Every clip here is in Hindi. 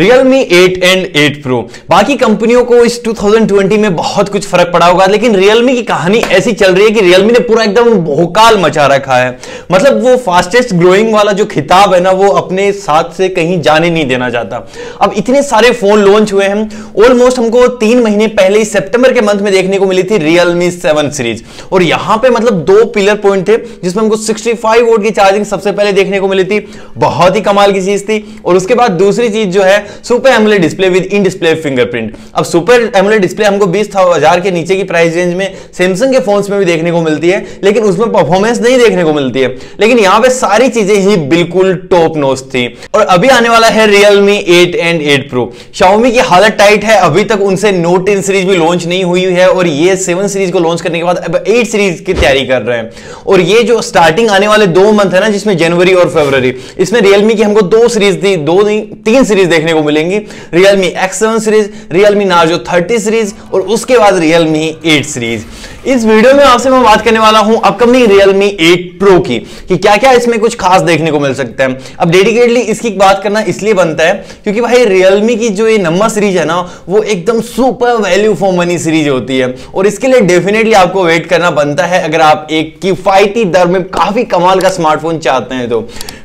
Realme 8 and 8 Pro। बाकी कंपनियों को इस 2020 में बहुत कुछ फर्क पड़ा होगा, लेकिन Realme की कहानी ऐसी चल रही है कि Realme ने पूरा एकदम भोकाल मचा रखा है। मतलब वो फास्टेस्ट ग्रोइंग वाला जो खिताब है ना, वो अपने साथ से कहीं जाने नहीं देना चाहता। अब इतने सारे फोन लॉन्च हुए हैं, ऑलमोस्ट हमको 3 महीने पहले ही सितंबर के मंथ में देखने को मिली थी Realme 7 सीरीज, और यहां पे मतलब 2 पिलर पॉइंट थे जिसमें हमको 65 वोल्ट की चार्जिंग सबसे पहले देखने को मिली थी, बहुत ही कमाल की चीज थी। और उसके बाद दूसरी चीज जो है super AMOLED display with in display fingerprint. अब सुपर एमोलेड डिस्प्ले हमको 20,000 के नीचे की प्राइस रेंज में सैमसंग के फोन्स में भी देखने को मिलती है, लेकिन उसमें परफॉर्मेंस नहीं देखने को मिलती है। लेकिन यहाँ पे सारी चीजें ही बिल्कुल टॉप नॉच थी। और अभी आने वाला है Realme 8 एंड 8 Pro। Xiaomi की हालत टाइट है, अभी तक उनसे Note 10 सीरीज भी लॉन्च नहीं हुई है और ये 7 सीरीज को लॉन्च करने के बाद अब 8 सीरीज की तैयारी कर रहे हैं। और ये जो स्टार्टिंग आने वाले 2 मंथ है ना, जिसमें जनवरी और फरवरी, इसमें Realme की हमको 3 सीरीज देखने को मिलेंगी। Realme X7 series, Realme Narzo 30 series और उसके बाद Realme 8 सीरीज। इस वीडियो में आपसे मैं बात करने वाला हूं अपकमिंग Realme 8 Pro की कि क्या-क्या इसमें कुछ खास देखने को मिल सकता है। अब डेडिकेटली इसकी बात करना इसलिए बनता है क्योंकि भाई Realme की जो ये नंबर सीरीज है ना, वो एकदम super value for money series होती है और इसके लिए डेफिनेटली आपको वेट करना बनता है अगर आप एक किफायती दर में काफी कमाल का स्मार्टफोन चाहते हैं। तो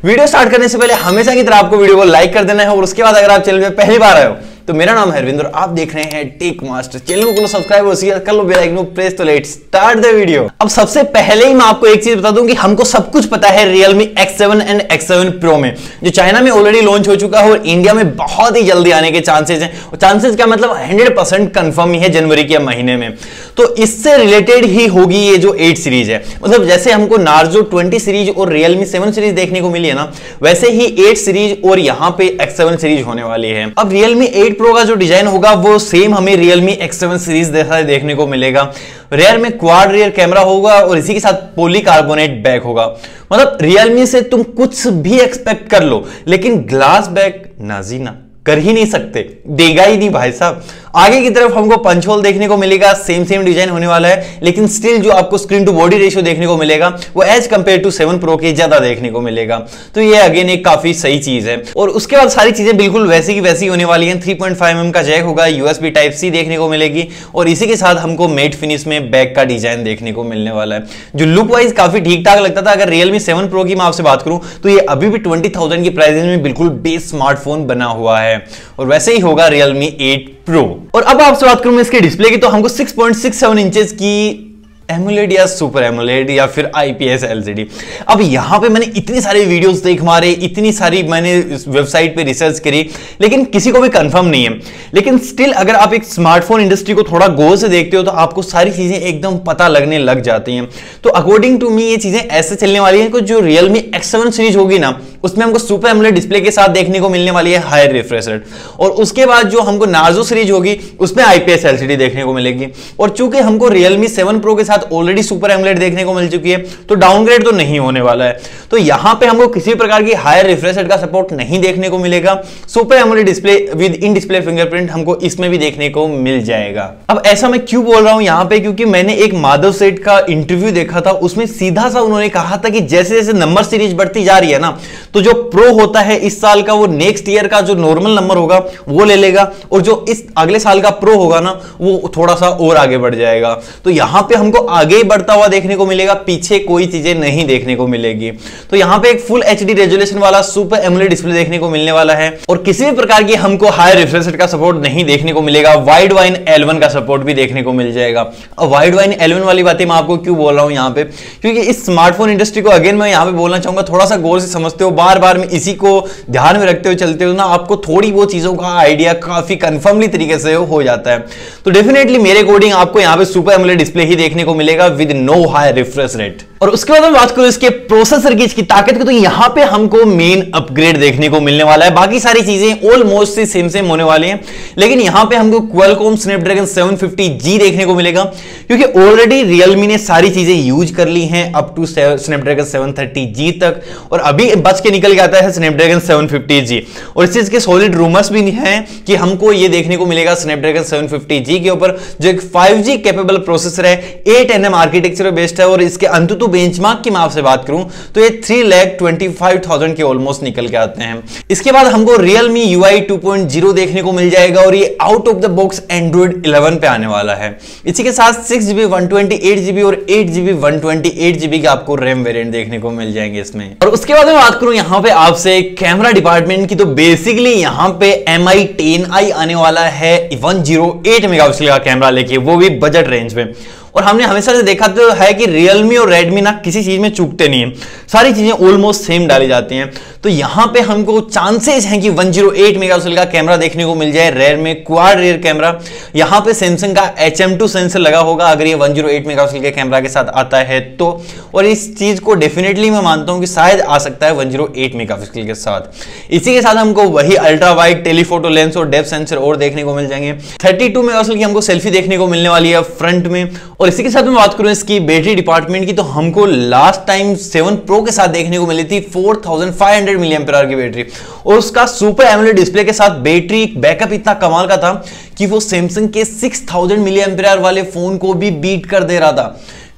वीडियो स्टार्ट करने से पहले हमेशा की तरह आपको वीडियो को लाइक कर देना है, और उसके बाद अगर आप चैनल पे पहली बार आए हो तो मेरा नाम है रविंद्र, आप देख रहे हैं टेक मास्टर। चैनल को सब्सक्राइब और शेयर कर लो, बेल आइकन को प्रेस। तो लेट्स स्टार्ट द वीडियो। अब सबसे पहले ही मैं आपको एक चीज बता दूं कि हमको सब कुछ पता है Realme X7 and X7 Pro में, जो चाइना में ऑलरेडी लॉन्च हो चुका है और इंडिया में बहुत ही जल्दी आने के चांसेस हैं। और चांसेस का मतलब 100% कंफर्म ही है जनवरी के महीने में। तो इससे रिलेटेड ही होगी ये जो 8 सीरीज है। मतलब जैसे हमको Narzo 20 सीरीज और Realme 7 सीरीज देखने को मिली है ना, वैसे ही 8 सीरीज और यहाँ पे X7 सीरीज होने वाली है। अब Realme 8 Pro का जो डिजाइन होगा वो सेम हमें Realme X7 सीरीज जैसा देखने को मिलेगा। रेयर में क्वाड रेयर कैमरा होगा और इसी के साथ पॉलीकार्बोनेट बैक होगा। मतलब Realme से तुम कुछ भी एक्सपेक्ट कर लो, लेकिन ग्लास बैक नाजीना कर ही नहीं सकते, देगा ही नहीं भाई साहब। आगे की तरफ हमको पंच होल देखने को मिलेगा, सेम डिजाइन होने वाला है, लेकिन स्टिल जो आपको स्क्रीन टू बॉडी रेशियो देखने को मिलेगा वो एज कंपेयर टू 7 Pro के ज्यादा देखने को मिलेगा। तो ये अगेन एक काफी सही चीज है। और उसके बाद सारी चीजें बिल्कुल वैसी की वैसी होने वाली हैं। 3.5mm का जैक होगा, USB Type-C देखने को मिलेगी और इसी के साथ हमको मेट फिनिश में बैक का डिजाइन देखने को मिलने वाला है, जो लुक वाइज काफी ठीक ठाक लगता था। अगर Realme 7 Pro की मैं आपसे बात करूं तो ये अभी भी 20,000 की प्राइस में बिल्कुल बेस स्मार्टफोन बना हुआ है, और वैसे ही होगा Realme 8 Pro। और अब आपसे बात करूं मैं इसके डिस्प्ले की, तो हमको 6.67 इंचेस की एमोलेड या सुपर एमोलेड या फिर आईपीएस एलसीडी। अब यहाँ पे मैंने इतनी सारी वीडियोस देख मारे, इतनी सारी मैंने वेबसाइट पे रिसर्च करी, लेकिन किसी को भी कंफर्म नहीं है। लेकिन स्टिल अगर आप एक स्मार्टफोन इंडस्ट्री को थोड़ा गौर से देखते हो तो आपको सारी चीज़ें एकदम पता लगने लग जाती हैं। तो अकॉर्डिंग टू मी ये चीज़ें ऐसे चलने वाली हैं कि जो Realme X7 सीरीज होगी ना, उसमें हमको सुपर एमोलेड डिस्प्ले के साथ देखने को मिलने वाली है हायर रिफ्रेश रेट, और उसके बाद जो हमको Narzo सीरीज होगी उसमें आईपीएस एलसीडी देखने को मिलेगी। और चूंकि हमको Realme 7 Pro के साथ ऑलरेडी सुपर एमोलेड देखने को मिल चुकी है तो डाउनग्रेड तो नहीं होने वाला है। तो यहां पे हमको किसी प्रकार की हायर रिफ्रेश रेट का सपोर्ट नहीं देखने को मिलेगा। Super AMOLED display with in display fingerprint हमको इसमें भी देखने को मिल जाएगा। अब ऐसा मैं क्यों बोल रहा हूं यहां पे, क्योंकि मैंने एक माधव सेठ का इंटरव्यू देखा था, उसमें सीधा सा उन्होंने कहा था कि जैसे जैसे नंबर सीरीज बढ़ती जा रही है ना, तो जो प्रो होता है इस साल का वो नेक्स्ट ईयर का जो नॉर्मल नंबर होगा वो ले लेगा, और जो इस अगले साल का प्रो होगा ना वो थोड़ा सा और आगे बढ़ जाएगा। तो यहां पे हमको आगे ही बढ़ता हुआ देखने को मिलेगा, पीछे कोई चीजें नहीं देखने को मिलेगी। तो यहाँ पे एक फुल एचडी रेजोल्यूशन वाला सुपर एमोलेड डिस्प्ले देखने को मिलने वाला है, और किसी भी प्रकार की हमको हाई रिफ्रेश रेट का सपोर्ट नहीं देखने को मिलेगा। वाइडवाइन L1 का सपोर्ट भी देखने को मिल जाएगा। अब वाइडवाइन L1 वाली बातें मैं आपको क्यों बोल रहा हूँ यहाँ पे, क्योंकि इस स्मार्टफोन इंडस्ट्री को अगेन मैं यहाँ पे बोलना चाहूंगा, थोड़ा सा गौर से समझते हो, बार बार में इसी को ध्यान में रखते हुए चलते हो ना, आपको थोड़ी वो चीजों का आइडिया काफी कंफर्मली तरीके से हो जाता है। तो डेफिनेटली मेरे अकॉर्डिंग आपको यहाँ पे सुपर एमोलेड डिस्प्ले ही देखने को मिलेगा with no high refresh rate. और उसके बाद हम बात करूं इसके प्रोसेसर की, इसकी ताकत की, तो यहाँ पे हमको मेन अपग्रेड देखने को मिलने वाला है। बाकी सारी चीजें ऑलमोस्ट से सेम होने वाली हैं, लेकिन यहाँ पे हमको क्वालकॉम स्नैपड्रैगन 750G देखने को मिलेगा, क्योंकि ऑलरेडी Realme ने सारी चीजें यूज कर ली हैं अप टू स्नैपड्रैगन 730G तक, और अभी बच के निकल के आता है स्नैपड्रैगन 750G। और इस चीज के सॉलिड रूमर्स भी हैं कि हमको ये देखने को मिलेगा स्नैपड्रैगन 750G के ऊपर, जो एक 5G कैपेबल प्रोसेसर है, 8nm आर्किटेक्चर बेस्ड है, और इसके अंततः बेंचमार्क की मैं आपसे बात करूं तो ये 3,25,000 के ऑलमोस्ट निकल के आते हैं। इसके बाद हमको Realme UI 2.0 देखने को मिल जाएगा और ये out of the box Android 11 पे आने वाला है। इसी के साथ 6GB 128GB और 8GB 128GB का आपको RAM वेरिएंट देखने को मिल जाएंगे इसमें। और उसके बाद मैं बात करूं यहाँ पे आपसे कैमरा डिपार्टमेंट की तो बेसिकली यहाँ पे Mi 10i आने वाला है 108 मेगापिक्सल का कैमरा लेके, वो भी बजट रेंज में। और हमने हमेशा से देखा तो है कि Realme और Redmi ना किसी चीज में चूकते नहीं है, सारी चीजें ऑलमोस्ट सेम डाली जाती हैं। तो यहाँ पे हमको चांसेस हैं कि 108 मेगापिक्सल का कैमरा देखने को मिल जाए रेयर में, क्वाड रेयर कैमरा। यहाँ पे सैमसंग का HM2 सेंसर लगा होगा अगर ये 108 मेगापिक्सल के कैमरा के साथ आता है तो। और इस चीज को डेफिनेटली मैं मानता हूँ कि शायद आ सकता है 108 मेगापिक्सल के साथ। इसी के साथ हमको वही अल्ट्रा वाइड टेलीफोटो लेंस और डेप्थ सेंसर और देखने को मिल जाएंगे। 32 मेगापिक्सल की हमको सेल्फी देखने को मिलने वाली है फ्रंट में। और इसी के साथ मैं बात करूं इसकी बैटरी डिपार्टमेंट की तो हमको लास्ट टाइम 7 Pro के साथ देखने को मिली थी 4500 mAh की बैटरी, और उसका सुपर एमोलेड डिस्प्ले के साथ बैटरी बैकअप इतना कमाल का था कि वो सैमसंग के 6000 mAh वाले फोन को भी बीट कर दे रहा था।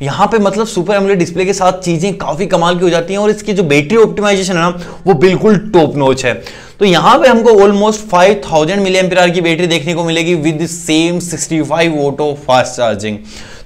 यहाँ पे मतलब सुपर एमोलेड डिस्प्ले के साथ चीजें काफी कमाल की हो जाती हैं, और इसकी जो बैटरी ऑप्टिमाइजेशन है ना वो बिल्कुल टॉप नॉच है। तो यहाँ पे हमको ऑलमोस्ट 5000 mAh की बैटरी देखने को मिलेगी with same 65 watt of fast charging.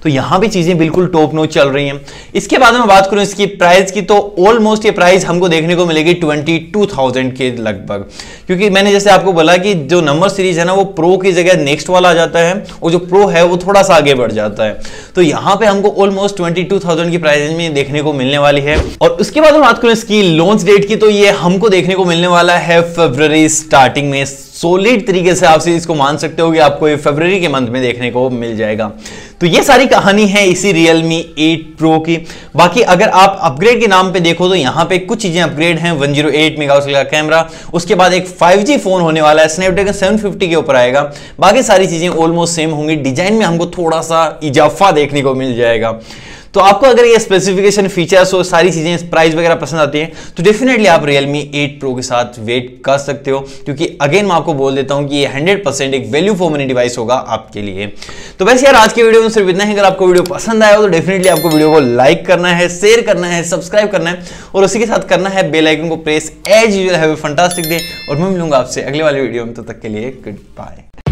तो यहाँ भी चीजें बिल्कुल टॉप नॉच चल रही हैं। इसके बाद मैं बात करूँ इसकी प्राइस की तो ऑलमोस्ट ये प्राइस हमको देखने को मिलेगी 22,000 के लगभग, क्योंकि मैंने जैसे आपको बोला कि जो नंबर सीरीज है ना वो प्रो की जगह नेक्स्ट वाला आ जाता है और जो प्रो है वो थोड़ा सा आगे बढ़ जाता है। तो यहाँ पे हमको ऑलमोस्ट 22,000 की प्राइस में देखने को मिलने वाली है। और उसके बाद हम बात करूँ इसकी लॉन्च डेट की तो ये हमको देखने को मिलने वाला है फरवरी स्टार्टिंग में। सॉलिड तरीके से आप इसको मान सकते हो कि आपको ये फरवरी के मंथ में देखने को मिल जाएगा। तो ये सारी कहानी है इसी Realme 8 Pro की। बाकी अगर आप अपग्रेड के नाम पे देखो तो यहाँ पे कुछ चीजें अपग्रेड हैं, 108 मेगापिक्सल का कैमरा, उसके बाद एक 5G फोन होने वाला है, स्नैपड्रैगन 750 के ऊपर आएगा। बाकी सारी चीजें ऑलमोस्ट सेम होंगी, डिजाइन में हमको थोड़ा सा इजाफा देखने को मिल जाएगा। तो आपको अगर ये स्पेसिफिकेशन, फीचर्स और सारी चीजें, प्राइस वगैरह पसंद आती हैं तो डेफिनेटली आप Realme 8 Pro के साथ वेट कर सकते हो, क्योंकि अगेन मैं आपको बोल देता हूं कि ये 100% एक वैल्यू फॉर मनी डिवाइस होगा आपके लिए। तो बस यार आज की वीडियो में सिर्फ इतना ही। अगर आपको वीडियो पसंद आया हो तो डेफिनेटली आपको वीडियो को लाइक करना है, शेयर करना है, सब्सक्राइब करना है और उसी के साथ करना है बेल आइकन को press. As usual have a fantastic day और मैं मिलूंगा आपसे अगले वाले वीडियो में। तब तक के लिए गुड बाय।